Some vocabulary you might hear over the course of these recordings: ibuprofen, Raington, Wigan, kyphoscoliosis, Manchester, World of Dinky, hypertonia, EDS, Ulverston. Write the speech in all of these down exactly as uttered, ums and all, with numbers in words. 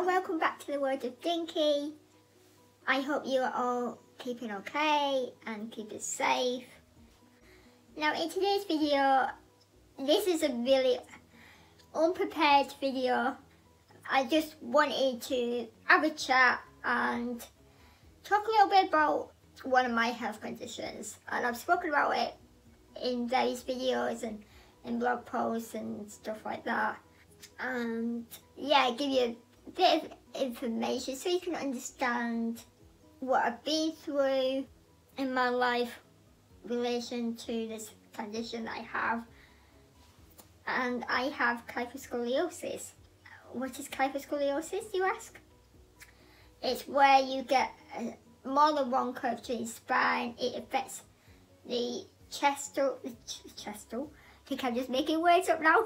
and welcome back to the world of Dinky. I hope you are all keeping okay and keeping safe. Now in today's video, this is a really unprepared video. I just wanted to have a chat and talk a little bit about one of my health conditions, and I've spoken about it in various videos and in blog posts and stuff like that, and yeah, give you a bit of information so you can understand what I've been through in my life in relation to this condition that I have. And I have kyphoscoliosis. What is kyphoscoliosis, you ask? It's where you get a more than one curvature in spine. It affects the chestal, the ch chestal. I think I'm just making words up now.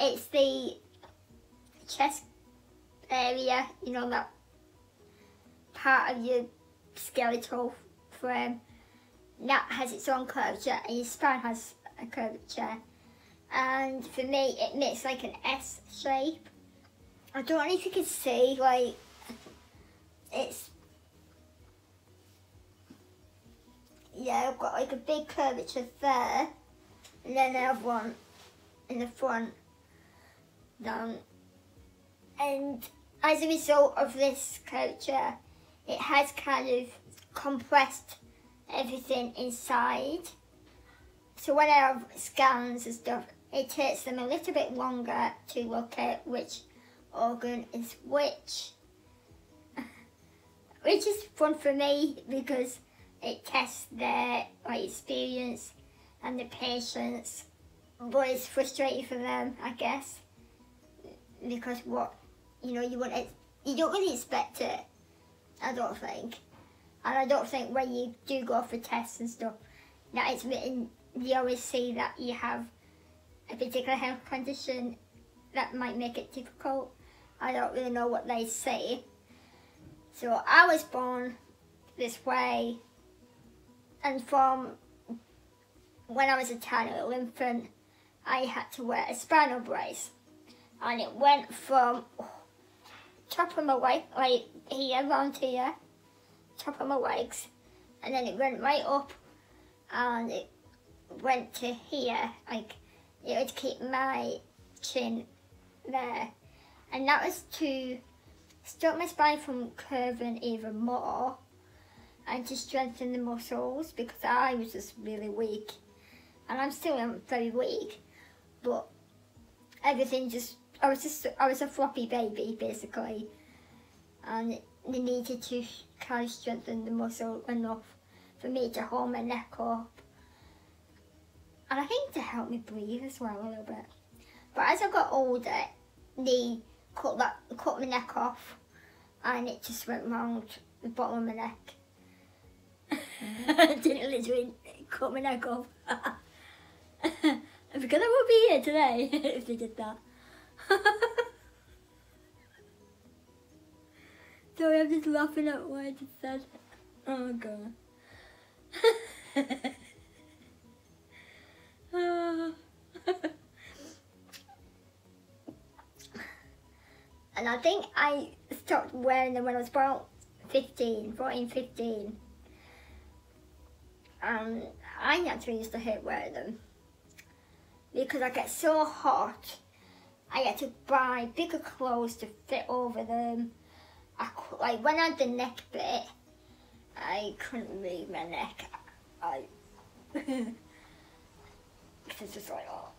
It's the chest area, you know, that part of your skeletal frame that has its own curvature, and your spine has a curvature. And for me, it makes like an S shape. I don't know if you can see, like, it's, yeah, I've got like a big curvature there, and then I have one in the front down. And as a result of this curvature, it has kind of compressed everything inside. So when I have scans and stuff, it takes them a little bit longer to look at which organ is which. Which is fun for me because it tests their like, experience and the patients, but it's frustrating for them, I guess, because what, you know, you wouldn't, you don't really expect it, I don't think. And I don't think when you do go for tests and stuff that it's written, you always see that you have a particular health condition that might make it difficult. I don't really know what they say. So I was born this way, and from when I was a tiny little infant, I had to wear a spinal brace, and it went from oh, top of my leg, like here, round here, top of my legs, and then it went right up, and it went to here, like it would keep my chin there, and that was to stop my spine from curving even more and to strengthen the muscles, because I was just really weak, and I'm still very weak, but everything just, I was just, I was a floppy baby basically, and they needed to kind of strengthen the muscle enough for me to hold my neck up, and I think to help me breathe as well a little bit. But as I got older, they cut that, cut my neck off, and it just went round the bottom of my neck. I didn't literally cut my neck off. Because I wouldn't be here today if they did that. Sorry, I'm just laughing at what I just said. Oh god. And I think I stopped wearing them when I was about fifteen, fourteen, fifteen. And I naturally used to hate wearing them because I get so hot. I had to buy bigger clothes to fit over them. I could, like when I had the neck bit, I couldn't move my neck. I, cause it's just like oh.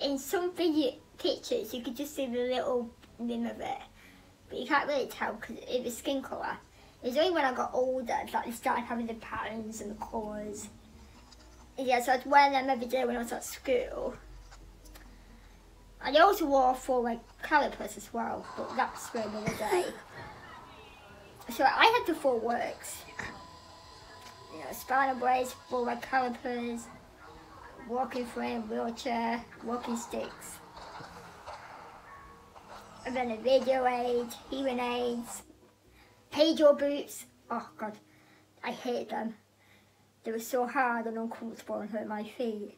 In some video pictures, you could just see the little rim of it, but you can't really tell because it was skin colour. It was only when I got older that I started having the patterns and the colours. Yeah, so I'd wear them every day when I was at school. And I also wore four like calipers as well, but that's for another day. So I had the four works. You know, spinal brace, four leg calipers, walking frame, wheelchair, walking sticks. And then a radio aid, hearing aids, Pedro boots, oh god, I hate them. They were so hard and uncomfortable and hurt my feet.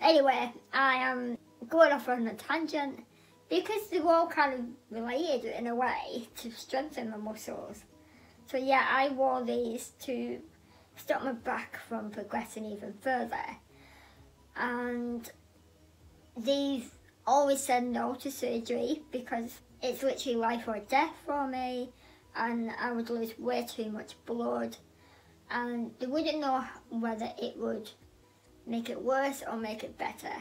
Anyway, I am going off on a tangent, because they're all kind of related in a way to strengthen the muscles. So yeah, I wore these to stop my back from progressing even further. And these always said no to surgery because it's literally life or death for me, and I would lose way too much blood, and they wouldn't know whether it would make it worse or make it better.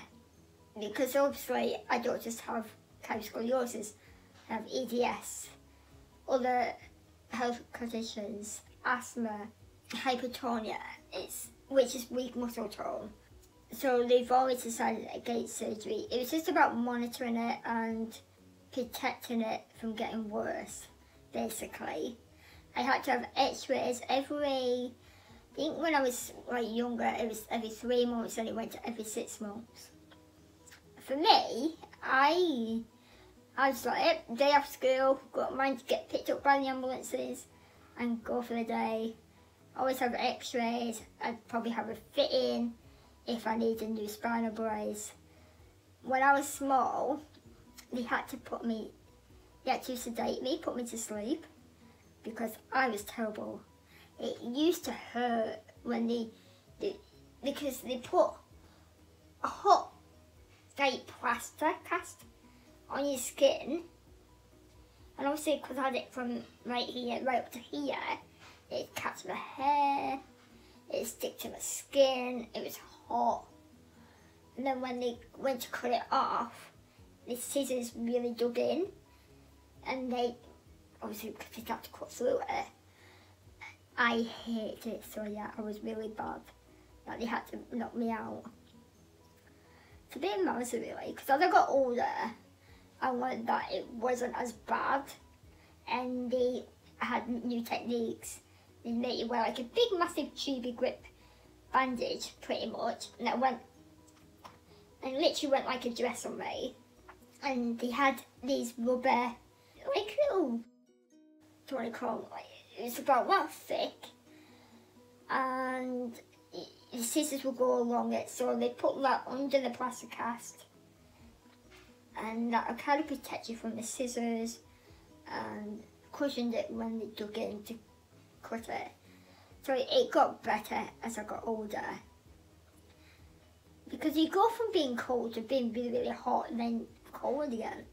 Because obviously I don't just have kyphoscoliosis, I have E D S, other health conditions, asthma, hypertonia, it's, which is weak muscle tone. So they've always decided against surgery. It was just about monitoring it and protecting it from getting worse, basically. I had to have x-rays every, I think when I was like younger, it was every three months and it went to every six months. For me, I, I was like, yep, day off school, got mine to get picked up by the ambulances and go for the day. Always have x-rays, I'd probably have a fit-in if I needed a new spinal brace. When I was small, they had to put me, they had to sedate me, put me to sleep, because I was terrible. It used to hurt when they, they because they put a hot, like plaster cast on your skin, and obviously because I had it from right here, right up to here, it catch my hair, it stick to my skin, it was hot. And then when they went to cut it off, the scissors really dug in, and they, obviously because they had to cut through it, I hated it, so yeah, I was really bad that they had to knock me out. It's a bit embarrassing really, because as I got older, I learned that it wasn't as bad, and they had new techniques. They made you wear like a big massive tubey grip bandage, pretty much, and that went, and literally went like a dress on me. And they had these rubber, like little, I don't want to call them, like, it was about that thick, and the scissors would go along it, so they put that under the plaster cast, and that would kind of protect you from the scissors, and cushioned it when they dug in to cut it. So it got better as I got older, because you go from being cold to being really, really hot and then cold again.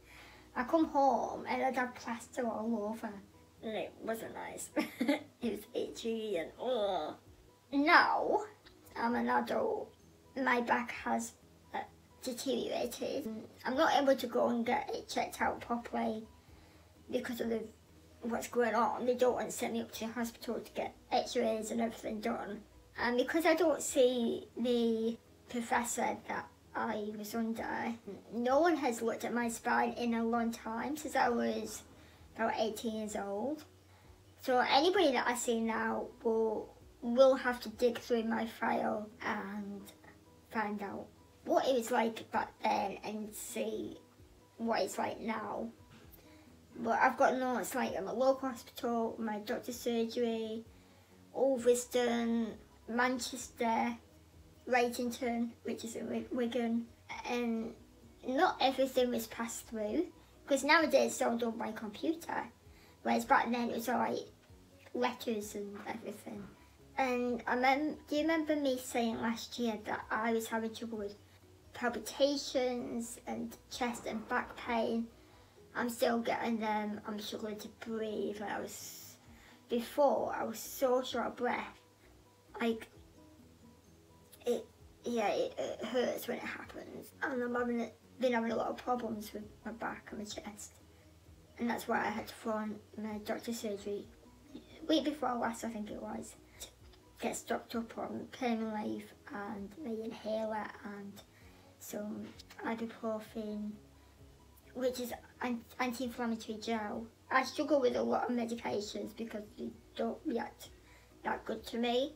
I come home and I'd have plaster all over, and it wasn't nice. It was itchy and ugh. Now I'm an adult, my back has uh, deteriorated. I'm not able to go and get it checked out properly because of the, what's going on. They don't want to send me up to the hospital to get x-rays and everything done. And because I don't see the professor that I was under, no one has looked at my spine in a long time, since I was about eighteen years old. So anybody that I see now will will have to dig through my file and find out what it was like back then and see what it's like now. But I've got notes like at my local hospital, my doctor's surgery, Ulverston, Manchester, Raington, which is in Wigan, and not everything was passed through. Because nowadays it's all done by computer, whereas back then it was all like letters and everything. And I remember, do you remember me saying last year that I was having trouble with palpitations and chest and back pain? I'm still getting them, I'm struggling to breathe. Like I was, before I was so short of breath, like, it, yeah, it, it hurts when it happens. And I'm having it, been having a lot of problems with my back and my chest, and that's why I had to go on my doctor's surgery week before last, I think it was, to get stocked up on pain relief and my inhaler and some ibuprofen, which is anti-inflammatory gel. I struggle with a lot of medications because they don't react that good to me,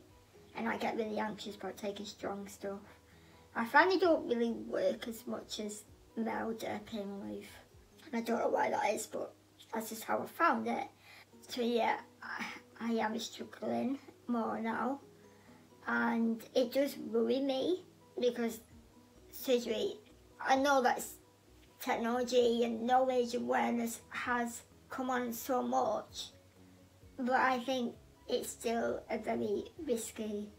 and I get really anxious about taking strong stuff. I find they don't really work as much as milder pain relief, and I don't know why that is, but that's just how I found it. So yeah, I, I am struggling more now, and it does worry me because surgery I know that technology and knowledge awareness has come on so much, but I think it's still a very risky.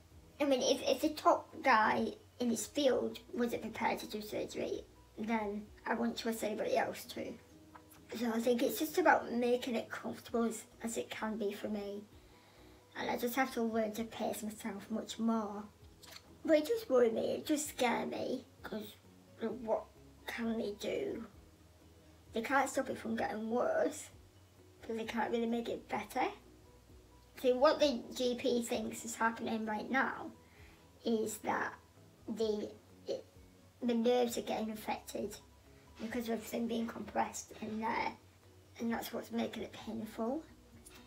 I mean, if, if the top guy in his field wasn't prepared to do surgery, then I wouldn't trust anybody else to. So I think it's just about making it comfortable as, as it can be for me. And I just have to learn to pace myself much more. But it just worries me, it just scares me, because what can they do? They can't stop it from getting worse, because they can't really make it better. So what the G P thinks is happening right now is that the, it, the nerves are getting affected because of them being compressed in there, and that's what's making it painful.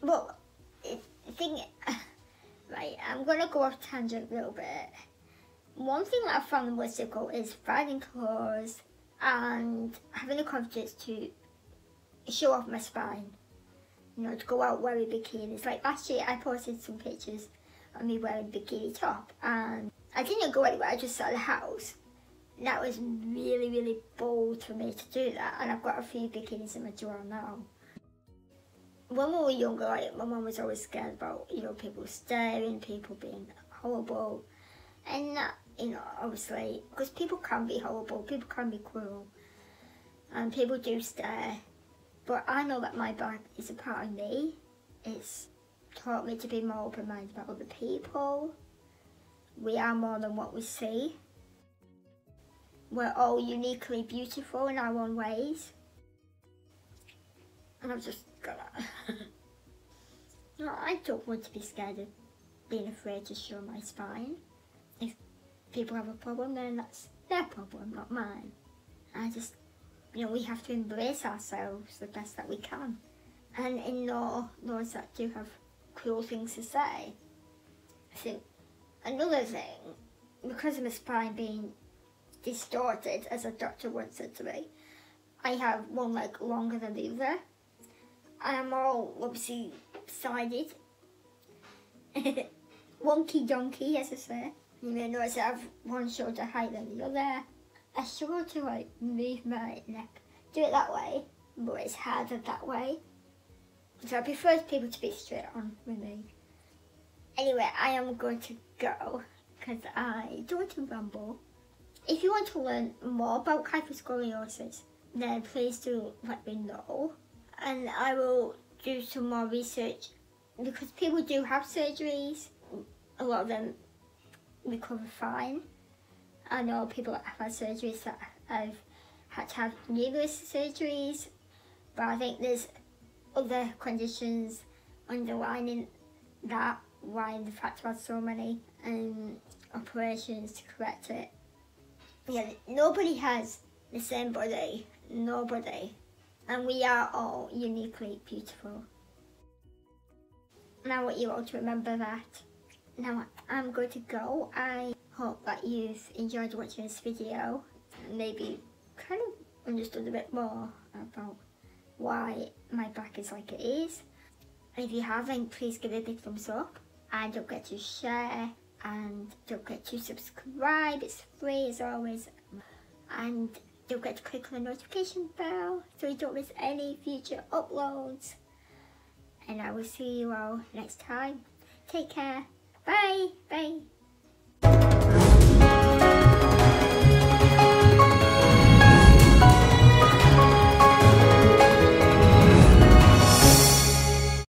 But it, the thing, right, I'm going to go off tangent a little bit. One thing that I found the most difficult is finding clothes and having the confidence to show off my spine. You know, to go out wearing bikinis. Like last year I posted some pictures of me wearing a bikini top, and I didn't go anywhere, I just sat at the house. And that was really, really bold for me to do that, and I've got a few bikinis in my drawer now. When we were younger, like, my mum was always scared about, you know, people staring, people being horrible, and that, you know, obviously, because people can be horrible, people can be cruel, and people do stare. But I know that my back is a part of me. It's taught me to be more open-minded about other people. We are more than what we see. We're all uniquely beautiful in our own ways. And I've just got that. No, I don't want to be scared of being afraid to show my spine. If people have a problem, then that's their problem, not mine. I just, you know, we have to embrace ourselves the best that we can. And ignore those that do have cruel things to say. So, another thing, because of my spine being distorted, as a doctor once said to me, I have one leg longer than the other. And I'm all, obviously, sided. Wonky donkey, as I say. You may notice I have one shoulder higher than the other. I struggle to like move my neck, do it that way, but it's harder that way. So I prefer people to be straight on with me. Anyway, I am going to go, because I don't want to ramble. If you want to learn more about kyphoscoliosis, then please do let me know. And I will do some more research, because people do have surgeries. A lot of them recover fine. I know people that have had surgeries that have had to have numerous surgeries, but I think there's other conditions underlining that, why the fact I've had so many um, operations to correct it. Yeah, nobody has the same body, nobody, and we are all uniquely beautiful. And I want you all to remember that. Now I'm going to go. I hope that you've enjoyed watching this video and maybe kind of understood a bit more about why my back is like it is. And if you haven't, please give it a big thumbs up, and don't forget to share, and don't forget to subscribe, it's free as always, and don't forget to click on the notification bell so you don't miss any future uploads. And I will see you all next time. Take care. Bye. Bye.